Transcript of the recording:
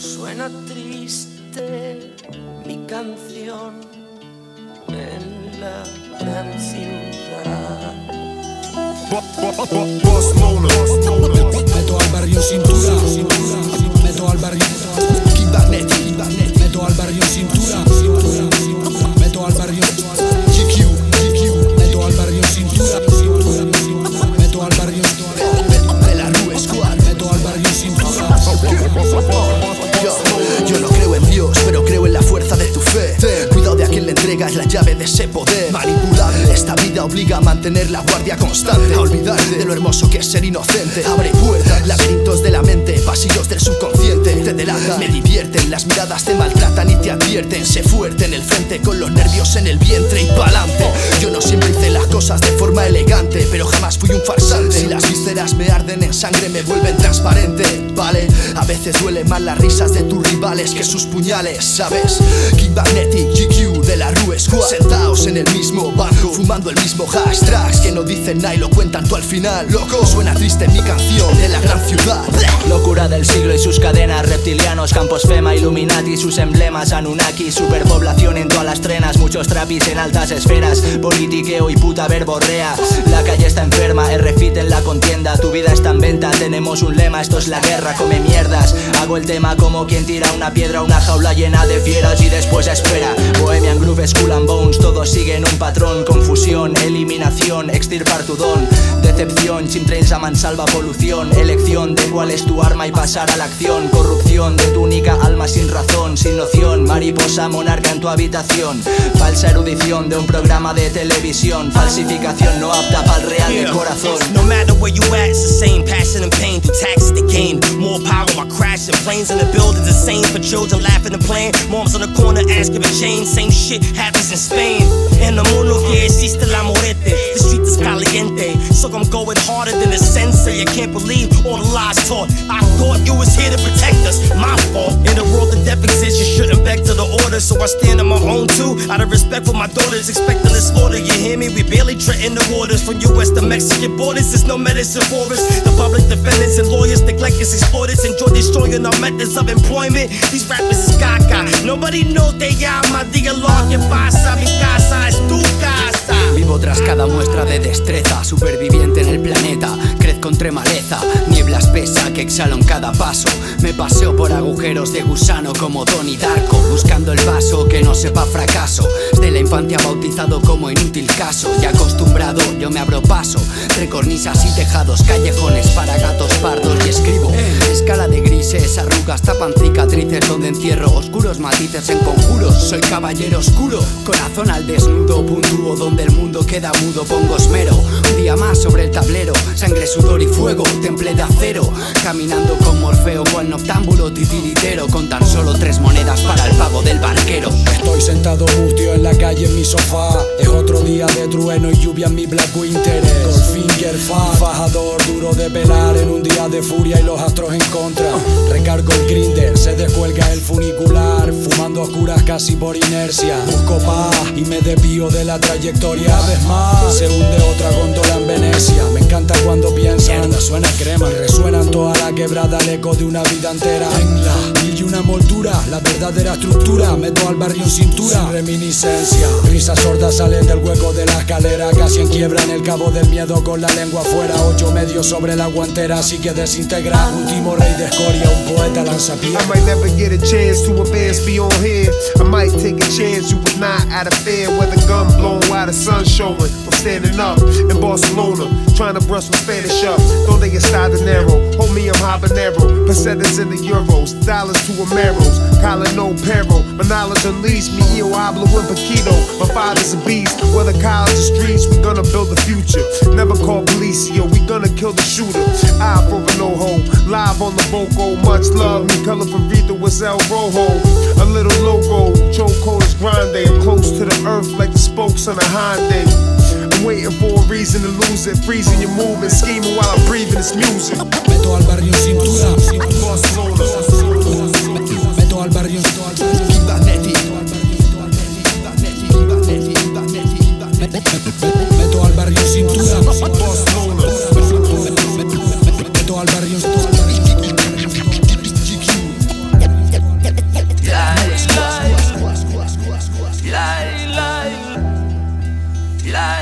Suena triste mi canción en la gran ciudad. Voz mono, meto al barrio cintura, meto al barrio King Magnetic, meto al barrio cintura, meto al barrio GQ, meto al barrio cintura, meto al barrio de la Rue Squad, meto al barrio cintura. Yo no creo en Dios, pero creo en la fuerza de tu fe. Cuidado de a quien le entregas la llave de ese poder manipulable. Esta vida obliga a mantener la guardia constante, a olvidarte de lo hermoso que es ser inocente. Abre puertas, laberintos de la mente, pasillos del subconsciente. Te delatan, me divierten, las miradas te maltratan y te advierten. Sé fuerte en el frente, con los nervios en el vientre y pa'lante. Yo no siempre hice las cosas de forma elegante, pero jamás fui un farsante. Si las vísceras me arden en sangre, me vuelven transparente, ¿vale? A veces duele más las risas de tus rivales que sus puñales, ¿sabes? King Magnetic, GQ, de la Rue Squad, sentados en el mismo banco, fumando el mismo hash. Tracks que no dicen nada y lo cuentan tú al final, loco. Suena triste mi canción de la gran ciudad. Locura del siglo y sus cadenas, reptilianos, campos Fema, Illuminati, sus emblemas, Anunnaki, superpoblación en todas las trenas, muchos trapis en altas esferas, politiqueo y puta verborrea. La calle está enferma, el refit en la contienda, tu vida está en venta, tenemos un lema, esto es la guerra, come mierdas. Hago el tema como quien tira una piedra a una jaula llena de fieras y después espera. Bohemian Groove, Skull and Bones, todos siguen un patrón, confusión, eliminación, extirpar tu don, decepción, chimtrails a mansalva, polución, elección de cuál es tu arma y pasar a la acción, corrupción de tu única alma sin razón, sin noción, mariposa monarca en tu habitación, falsa erudición de un programa de televisión, falsificación no apta para el real de corazón. No matter where you at, it's the same passion and pain through taxes to gain, more power my crashing planes in the buildings, the same for children laughing and playing, moms on the corner asking for change, same shit happens in Spain. En el mundo que existe la muerte, the street is caliente, so I'm going harder than the sensei. I can't believe all the lies taught. I thought you was here to protect us, my fault. In the world that death exists, you shouldn't beg to the order, so I stand on my own too, out of respect for my daughters, expecting a slaughter, you hear me? We barely treading the waters, from US to Mexican borders, there's no medicine for us. The public defendants and lawyers neglect us, exploiters enjoy destroying our methods of employment. These rappers is gaga, nobody know they llama, dialogue, que pasa, mi casa es tu casa. Vivo tras cada muestra de destreza, superviviente en el planeta, crezco entre maleza, niebla espesa que exhalo en cada paso, me paseo por agujeros de gusano como Donnie Darko, buscando el vaso que no sepa fracaso, de la infancia bautizado como inútil caso, y acostumbrado yo me abro paso, entre cornisas y tejados, callejones para gatos pardos y escribo, escala de grises, arrugas tapan cicatrices donde encierro oscuros matices en conjuros, soy caballero oscuro, corazón al desnudo, puntúo donde el mundo queda mudo, pongo esmero, un día más sobre el tablero, sangre, sudor y fuego, temple de acero, caminando con Morfeo, cual noctámbulo titiritero, con tan solo 3 monedas para el pago del barquero. Estoy sentado mustio en la calle en mi sofá, es otro día de trueno y lluvia en mi Black Winter, Goldfinger fajador duro de pelar en un día de furia y los astros en contra, recargo el grinder, se descuelga el funicular, fumando a oscuras casi por inercia, busco paz y me desvío de la trayectoria, una vez más se hunde otra góndola en Venecia, me encanta cuando piensan, mierda, suena crema, resuenan toda la quebrada el eco de una vida entera, en la mil y una moldura, la verdadera estructura, meto al barrio en cintura, sin reminiscencia, risas sordas salen del hueco de la escalera, casi en quiebra en el cabo del miedo con la lengua afuera, 8 medios sobre la guantera, así que desintegra, último rey de escoria, un poeta lanzapié. I might never get a chance to advance beyond here, I might take a chance you would not out of fear, whether gun blown while the sun showing, or standing up in Barcelona, trying to brush my Spanish up, though they estadanero, hold me I'm habanero, pesetas in the euros, dollars to Ameros, calling no peril, my knowledge unleashed me, yo hablo en poquito, my father's a beast, whether college or streets, we gonna build the future, never call police, yo, we gonna kill the shooter, eye for an ojo, live on the vocal, much love, mi color favorito was El Rojo, a little logo, chokehold is grande, I'm close to the earth like the spokes on a Hyundai, I'm waiting for a reason to lose it, freezing your movement, scheming while I'm breathing this music. Meto al barrio cintura, Barcelona, meto al barrio, King Magnetic, meto al barrio cintura, Barcelona, meto al barrio GQ. la